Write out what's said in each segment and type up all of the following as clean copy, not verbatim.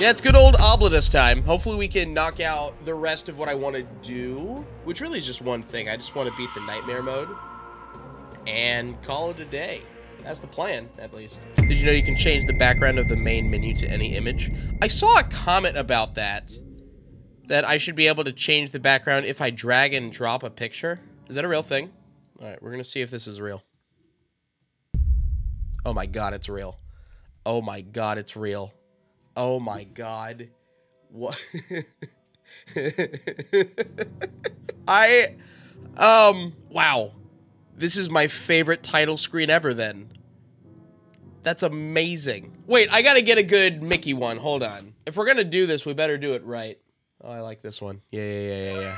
Yeah, it's good old Oblitus time. Hopefully we can knock out the rest of what I want to do, which really is just one thing. I just want to beat the nightmare mode and call it a day. That's the plan, at least. Did you know you can change the background of the main menu to any image? I saw a comment about that, that I should be able to change the background if I drag and drop a picture. Is that a real thing? All right, we're going to see if this is real. Oh my God, it's real. Oh my God, it's real. Oh my God. What? Wow. This is my favorite title screen ever, then. That's amazing. Wait, I gotta get a good Mickey one. Hold on. If we're gonna do this, we better do it right. Oh, I like this one. Yeah.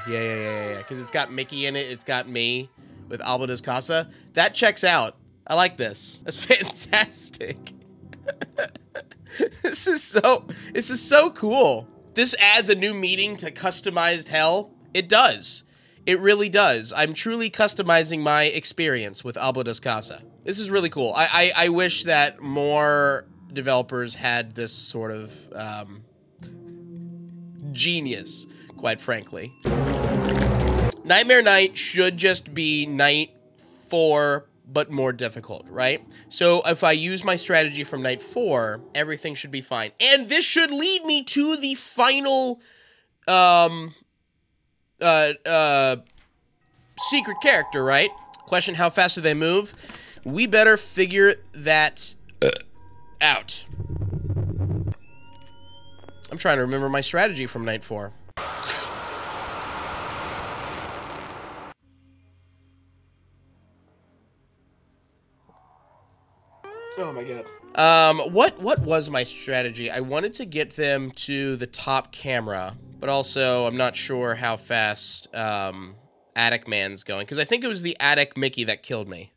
Because it's got Mickey in it. It's got me with Alba Casa. That checks out. I like this. That's fantastic. This is so cool. This adds a new meaning to customized hell. It does. It really does. I'm truly customizing my experience with Alba Descasa. This is really cool. I wish that more developers had this sort of genius, quite frankly. Nightmare Night should just be night 4, but more difficult, right? So if I use my strategy from night 4, everything should be fine. And this should lead me to the final... secret character, right? Question, how fast do they move? We better figure that out. I'm trying to remember my strategy from night 4. Oh my God. What was my strategy? I wanted to get them to the top camera, but also I'm not sure how fast Attic Man's going, because I think it was the Attic Mickey that killed me.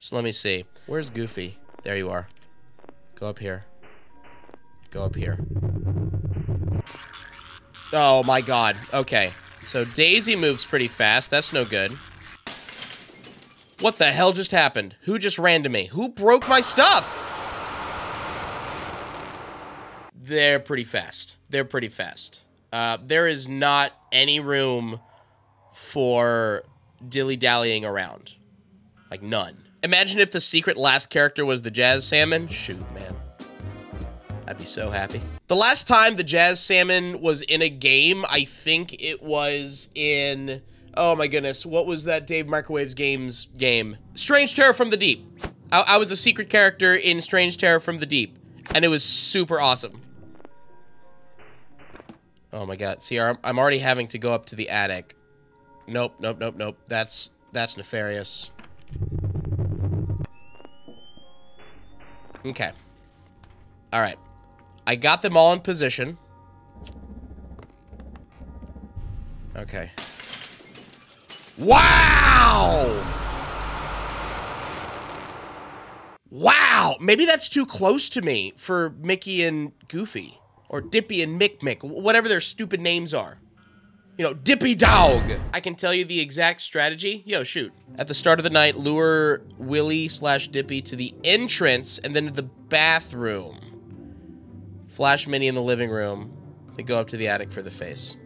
So let me see. Where's Goofy? There you are. Go up here. Go up here. Oh my God. Okay. So Daisy moves pretty fast. That's no good. What the hell just happened? Who just ran to me? Who broke my stuff? They're pretty fast. They're pretty fast. There is not any room for dilly-dallying around. Like, none. Imagine if the secret last character was the Jazz Salmon. Shoot, man. I'd be so happy. The last time the Jazz Salmon was in a game, I think it was in... Oh my goodness, what was that Dave Microwaves Games game? Strange Terror from the Deep. I was a secret character in Strange Terror from the Deep, and it was super awesome. Oh my God, see, I'm already having to go up to the attic. Nope, that's nefarious. Okay. All right, I got them all in position. Okay. Wow! Wow! Maybe that's too close to me for Mickey and Goofy. Or Dippy and Mick Mick. Whatever their stupid names are. You know, Dippy Dog! I can tell you the exact strategy. Yo, shoot. At the start of the night, lure Willy / Dippy to the entrance and then to the bathroom. Flash Minnie in the living room. They go up to the attic for the face.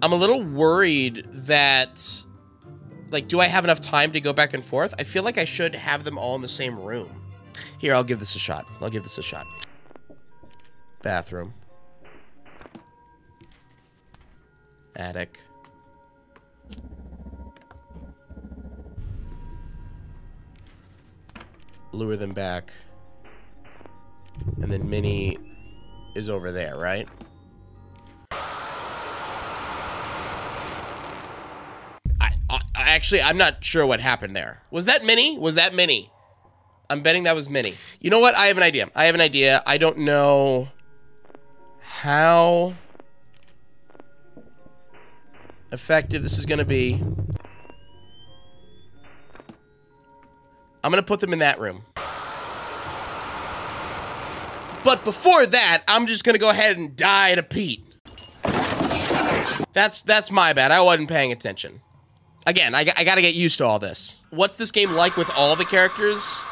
I'm a little worried that, like, do I have enough time to go back and forth? I feel like I should have them all in the same room. Here, I'll give this a shot. I'll give this a shot. Bathroom. Attic. Lure them back. And then Minnie is over there, right? Actually, I'm not sure what happened there. Was that Minnie? Was that Minnie? I'm betting that was Minnie. You know what? I have an idea. I have an idea. I don't know how effective this is going to be. I'm going to put them in that room. But before that, I'm just going to go ahead and die to Pete. That's my bad. I wasn't paying attention. Again, I gotta get used to all this. What's this game like with all the characters?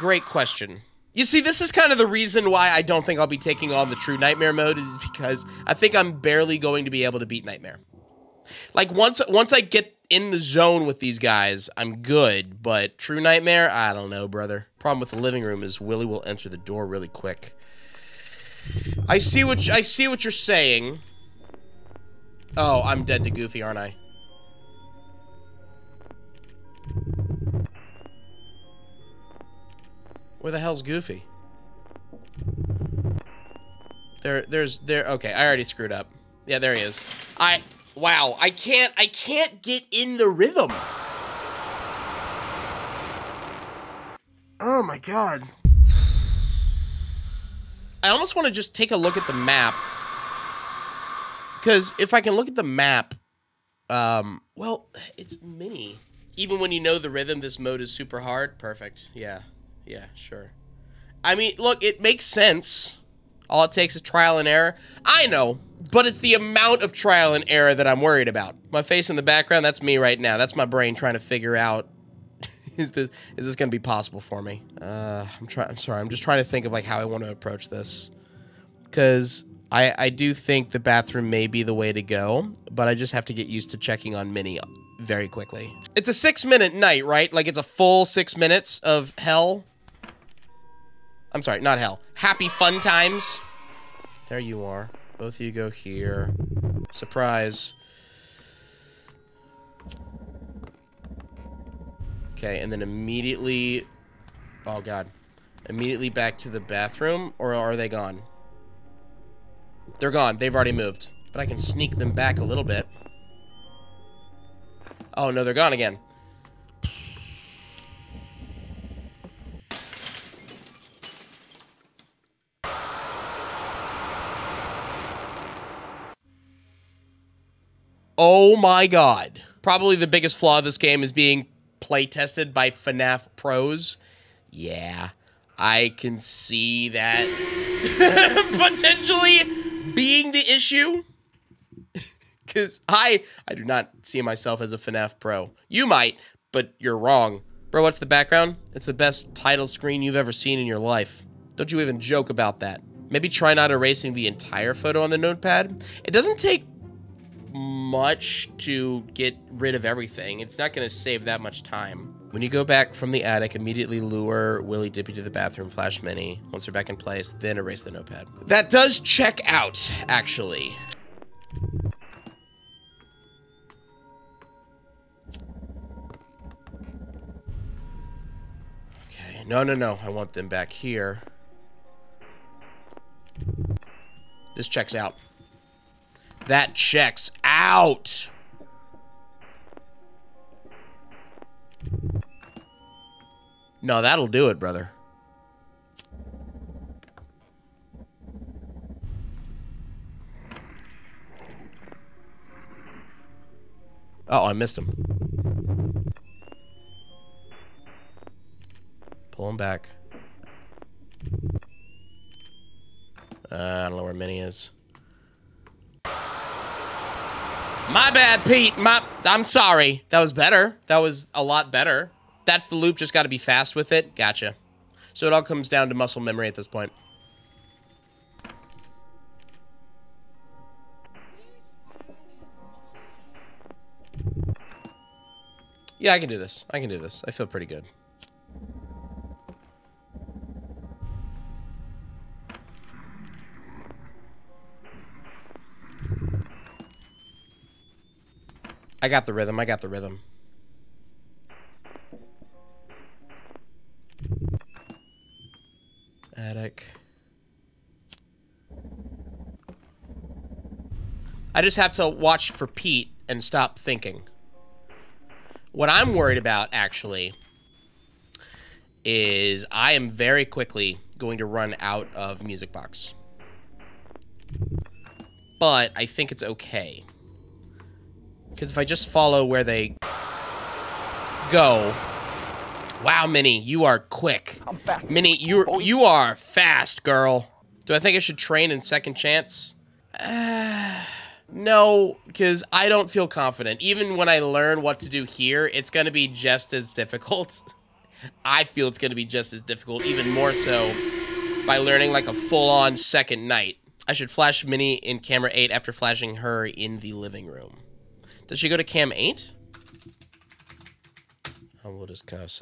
Great question. You see, this is kind of the reason why I don't think I'll be taking on the true Nightmare mode, is because I think I'm barely going to be able to beat Nightmare. Like, once I get in the zone with these guys, I'm good, but true Nightmare, I don't know, brother. Problem with the living room is Willy will enter the door really quick. I see what you're saying. Oh, I'm dead to Goofy, aren't I? Where the hell's Goofy? There's okay, I already screwed up. Yeah, there he is. Wow, I can't get in the rhythm. Oh my god. I almost want to just take a look at the map. Because if I can look at the map, well, it's mini. Even when you know the rhythm, this mode is super hard. Perfect. Yeah. Yeah, sure. I mean, look, it makes sense. All it takes is trial and error. I know, but it's the amount of trial and error that I'm worried about. My face in the background, that's me right now. That's my brain trying to figure out, is this going to be possible for me? I'm just trying to think of like how I want to approach this. Because I do think the bathroom may be the way to go, but I just have to get used to checking on Minnie very quickly. It's a 6-minute night, right? Like, it's a full 6 minutes of hell. I'm sorry, not hell. Happy fun times. There you are. Both of you go here. Surprise. Okay, and then immediately... Oh, God. Immediately back to the bathroom, or are they gone? They're gone. They've already moved. But I can sneak them back a little bit. Oh, no, they're gone again. Oh my god. Probably the biggest flaw of this game is being play tested by FNAF pros. Yeah, I can see that potentially being the issue. Because I do not see myself as a FNAF pro. You might, but you're wrong. Bro, what's the background? It's the best title screen you've ever seen in your life. Don't you even joke about that. Maybe try not erasing the entire photo on the notepad. It doesn't take much to get rid of everything. It's not going to save that much time. When you go back from the attic, immediately lure Willy Dippy to the bathroom, flash Minnie. Once they're back in place, then erase the notepad. That does check out, actually. No, I want them back here. This checks out. That checks out! No, that'll do it, brother. Oh, I missed him. Pull him back. I don't know where Minnie is. My bad, Pete. I'm sorry. That was better. That was a lot better. That's the loop. Just got to be fast with it. Gotcha. So it all comes down to muscle memory at this point. Yeah, I can do this. I can do this. I feel pretty good. I got the rhythm, I got the rhythm. Attic. I just have to watch for Pete and stop thinking. What I'm worried about, actually, is I am very quickly going to run out of music box. But I think it's okay. Because if I just follow where they go... Wow, Minnie, you are quick. I'm fast. Minnie, you are fast, girl. Do I think I should train in second chance? No, because I don't feel confident. Even when I learn what to do here, it's going to be just as difficult. I feel it's going to be just as difficult, even more so, by learning like a full-on second night. I should flash Minnie in camera 8 after flashing her in the living room. Does she go to cam 8? We'll discuss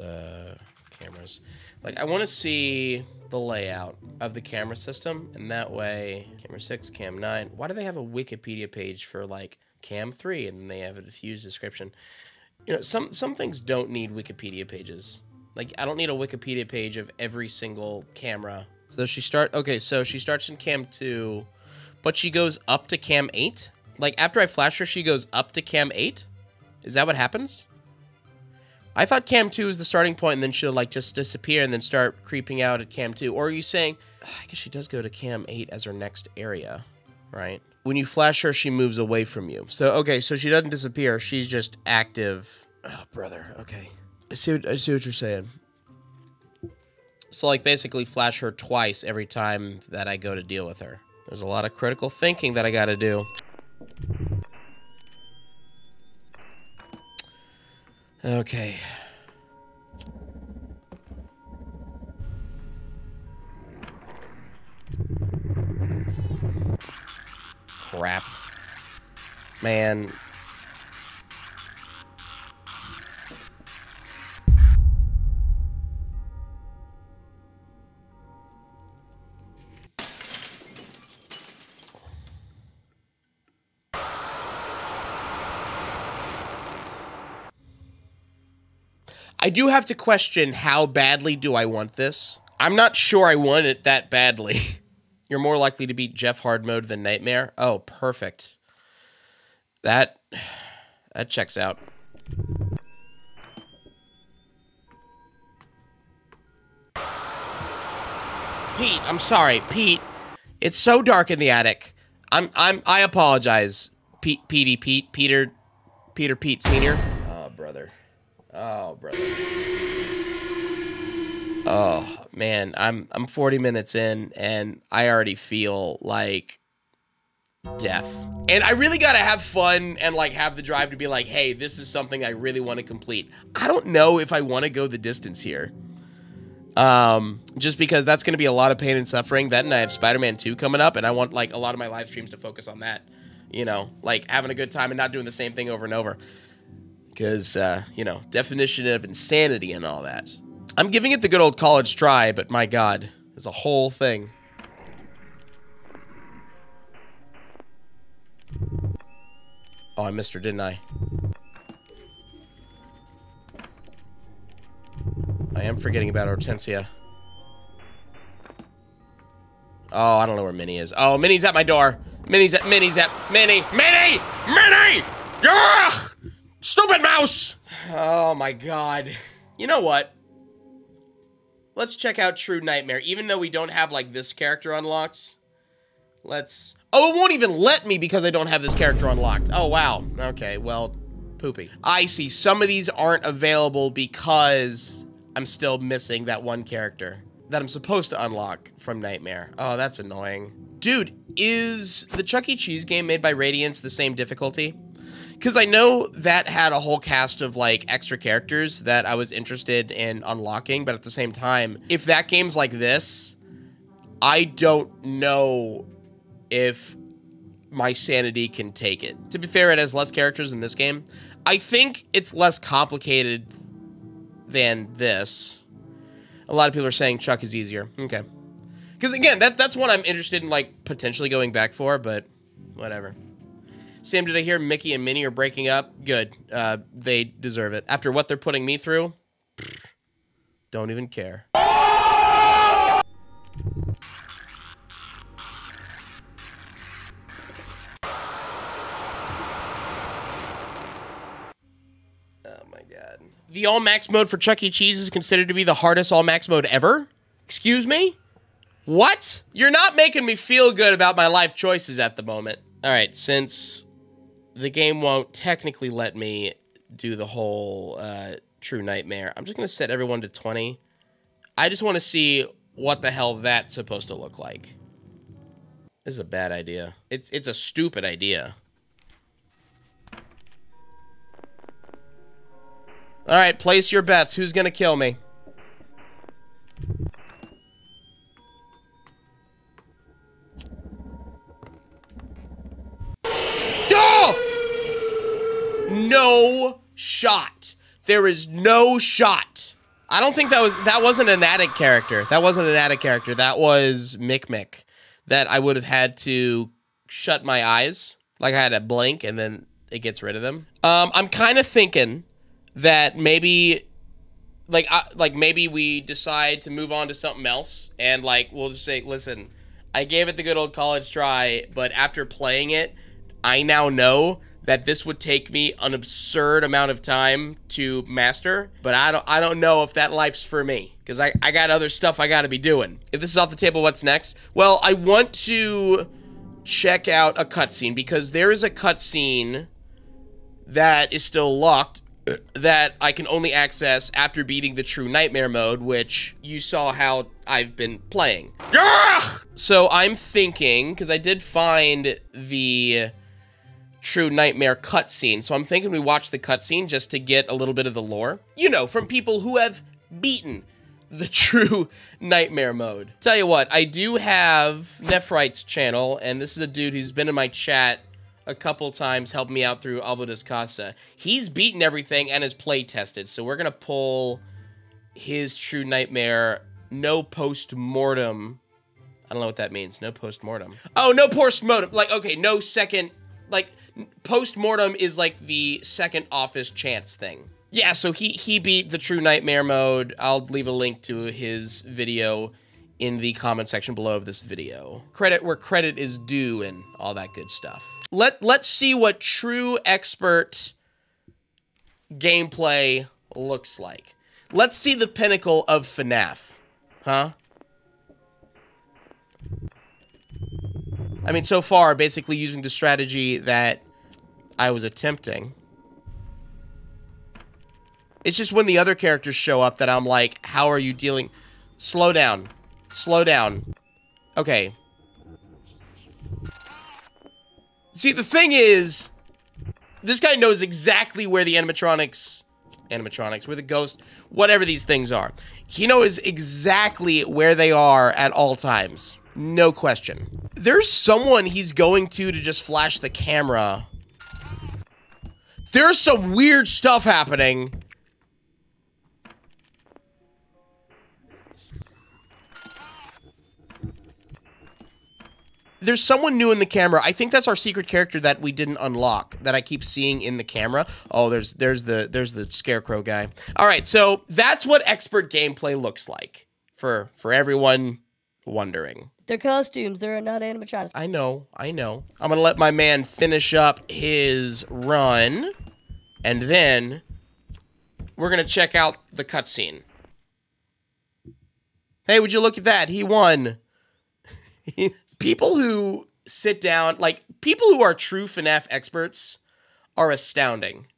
cameras. Like, I want to see the layout of the camera system, and that way, camera 6, cam 9. Why do they have a Wikipedia page for, like, cam 3, and they have a diffuse description? You know, some things don't need Wikipedia pages. Like, I don't need a Wikipedia page of every single camera. So she start, okay, so she starts in cam 2, but she goes up to cam 8? Like, after I flash her, she goes up to cam 8? Is that what happens? I thought cam 2 was the starting point, and then she'll, like, just disappear and then start creeping out at cam 2. Or are you saying, I guess she does go to cam 8 as her next area, right? When you flash her, she moves away from you. So, okay, so she doesn't disappear. She's just active. Oh, brother. Okay. I see what you're saying. So, like, basically flash her twice every time that I go to deal with her. There's a lot of critical thinking that I gotta do. Okay. Crap. Man. I do have to question, how badly do I want this? I'm not sure I want it that badly. You're more likely to beat Jeff hard mode than Nightmare. Oh, perfect. That checks out. Pete, I'm sorry, Pete. It's so dark in the attic. I apologize. Pete Senior. Oh, brother. Oh, brother. Oh, man, I'm 40 minutes in, and I already feel like death. And I really gotta have fun and, like, have the drive to be like, hey, this is something I really want to complete. I don't know if I want to go the distance here. Just because that's gonna be a lot of pain and suffering. That, and I have Spider-Man 2 coming up, and I want, like, a lot of my live streams to focus on that. You know, like, having a good time and not doing the same thing over and over. Because, you know, definition of insanity and all that. I'm giving it the good old college try, but my God, it's a whole thing. Oh, I missed her, didn't I? I am forgetting about Hortensia. Oh, I don't know where Minnie is. Oh, Minnie's at my door. Minnie! Yeah! Stupid mouse! Oh my God. You know what? Let's check out True Nightmare. Even though we don't have, like, this character unlocked, let's... Oh, it won't even let me because I don't have this character unlocked. Oh, wow. Okay, well, poopy. I see. Some of these aren't available because I'm still missing that one character that I'm supposed to unlock from Nightmare. Oh, that's annoying. Dude, is the Chuck E. Cheese game made by Radiance the same difficulty? Because I know that had a whole cast of, like, extra characters that I was interested in unlocking, but at the same time, if that game's like this, I don't know if my sanity can take it. To be fair, it has less characters in this game. I think it's less complicated than this. A lot of people are saying Chuck is easier. Okay. Because, again, that's one I'm interested in, like, potentially going back for, but whatever. Sam, did I hear Mickey and Minnie are breaking up? Good. They deserve it. After what they're putting me through, don't even care. Oh, my God. The all-max mode for Chuck E. Cheese is considered to be the hardest all-max mode ever? Excuse me? What? You're not making me feel good about my life choices at the moment. All right, since... the game won't technically let me do the whole True Nightmare. I'm just going to set everyone to 20. I just want to see what the hell that's supposed to look like. This is a bad idea. It's a stupid idea. All right, place your bets. Who's going to kill me? no shot. There is no shot. I don't think that wasn't an attic character. That wasn't an attic character. That was Mick Mick. That I would have had to shut my eyes. Like I had a blink and then it gets rid of them. I'm kind of thinking that maybe like maybe we decide to move on to something else and like we'll just say, listen, I gave it the good old college try, but after playing it, I now know that this would take me an absurd amount of time to master, but I don't know if that life's for me because I got other stuff I got to be doing. If this is off the table, what's next? Well, I want to check out a cutscene because there is a cutscene that is still locked that I can only access after beating the True Nightmare mode, which you saw how I've been playing. So I'm thinking, because I did find the True Nightmare cutscene, so I'm thinking we watch the cutscene just to get a little bit of the lore. You know, from people who have beaten the True Nightmare mode. Tell you what, I do have Nephrite's channel, and this is a dude who's been in my chat a couple times, helped me out through Alba Descasa. He's beaten everything and is play tested, so we're gonna pull his True Nightmare, no post-mortem. I don't know what that means, no post-mortem. Oh, no post-mortem, like, okay, no second, like, post-mortem is like the second office chance thing. Yeah, so he beat the True Nightmare mode. I'll leave a link to his video in the comment section below of this video. Credit where credit is due and all that good stuff. Let's see what true expert gameplay looks like. Let's see the pinnacle of FNAF, huh? I mean, so far, basically using the strategy that I was attempting. It's just when the other characters show up that I'm like, how are you dealing? Slow down. Slow down. Okay. See, the thing is, this guy knows exactly where the animatronics, where the ghost, whatever these things are. He knows exactly where they are at all times. No question. There's someone he's going to just flash the camera. There's some weird stuff happening. There's someone new in the camera. I think that's our secret character that we didn't unlock that I keep seeing in the camera. Oh, there's the scarecrow guy. All right, so that's what expert gameplay looks like for everyone wondering. They're costumes. They're not animatronics. I know. I know. I'm going to let my man finish up his run and then we're going to check out the cutscene. Hey, would you look at that? He won. People who sit down, like, people who are true FNAF experts are astounding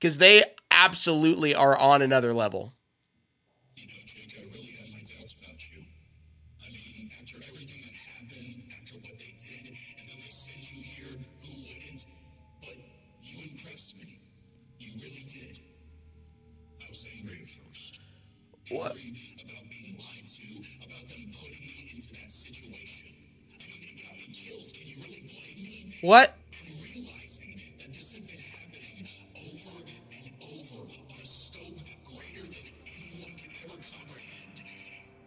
because they absolutely are on another level. You know, Jake, I really have my doubts about you. I mean, after everything that happened, after what they did, and then they send you here, who wouldn't? But you impressed me. You really did. I was angry at first. What? Angry about being lied to, about them putting me into that situation. Killed. Can you really blame me? What? I'm realizing that this had been happening over and over on a scope greater than anyone can ever comprehend.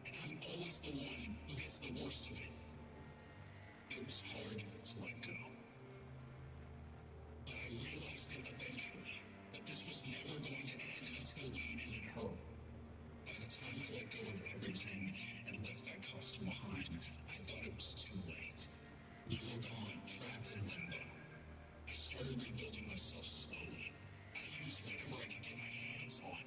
And I'm always the one who gets the worst of it. It was hard to let go. But I realized it eventually that this was never going to end until we ended her. By the time I let go of everything and left that costume behind, I thought it was too late. You were gone, trapped in limbo. I started rebuilding myself slowly. I used whatever I could get my hands on.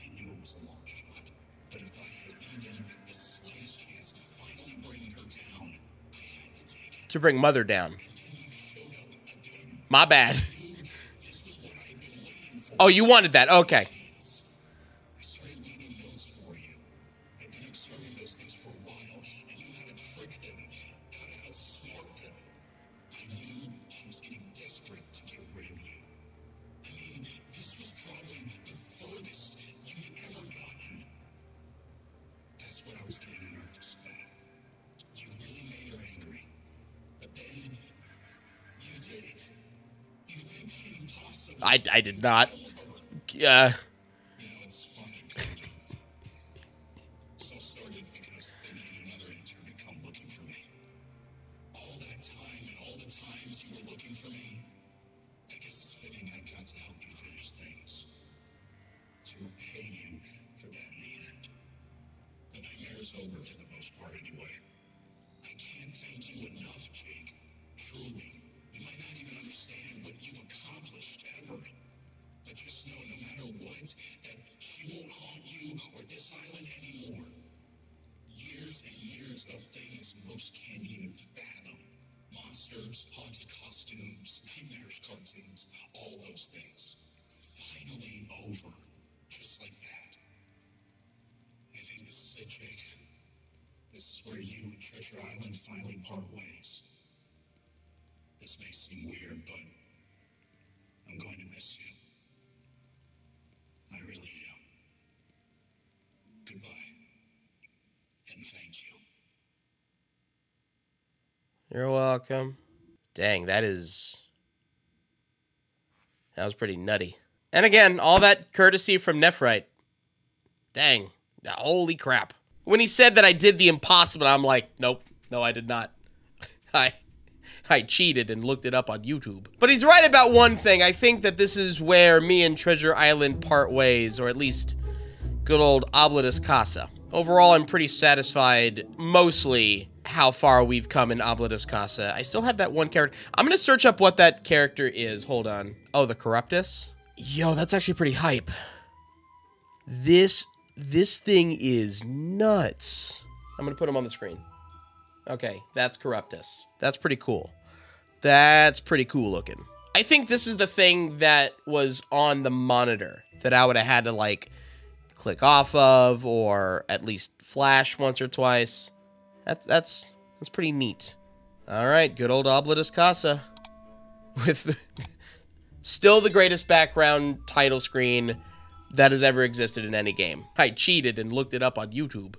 I knew it was a long shot, but if I had even the slightest chance of finally bringing her down, I had to take it. To bring Mother down. And then you showed up again. My bad. This was what I had been waiting for. Oh, you wanted that. Okay. I did not. You're welcome. Dang, that was pretty nutty. And again, all that courtesy from Nephrite. Dang, holy crap. When he said that I did the impossible, I'm like, nope, no, I did not. I cheated and looked it up on YouTube. But he's right about one thing. I think that this is where me and Treasure Island part ways, or at least good old Oblitus Casa. Overall, I'm pretty satisfied, mostly, how far we've come in Oblitus Casa. I still have that one character. I'm gonna search up what that character is. Hold on. Oh, the Corruptus? Yo, that's actually pretty hype. This thing is nuts. I'm gonna put him on the screen. Okay, that's Corruptus. That's pretty cool. That's pretty cool looking. I think this is the thing that was on the monitor that I would have had to, like, click off of, or at least flash once or twice. That's pretty neat. All right, good old Oblitus Casa, with still the greatest background title screen that has ever existed in any game. I cheated and looked it up on YouTube.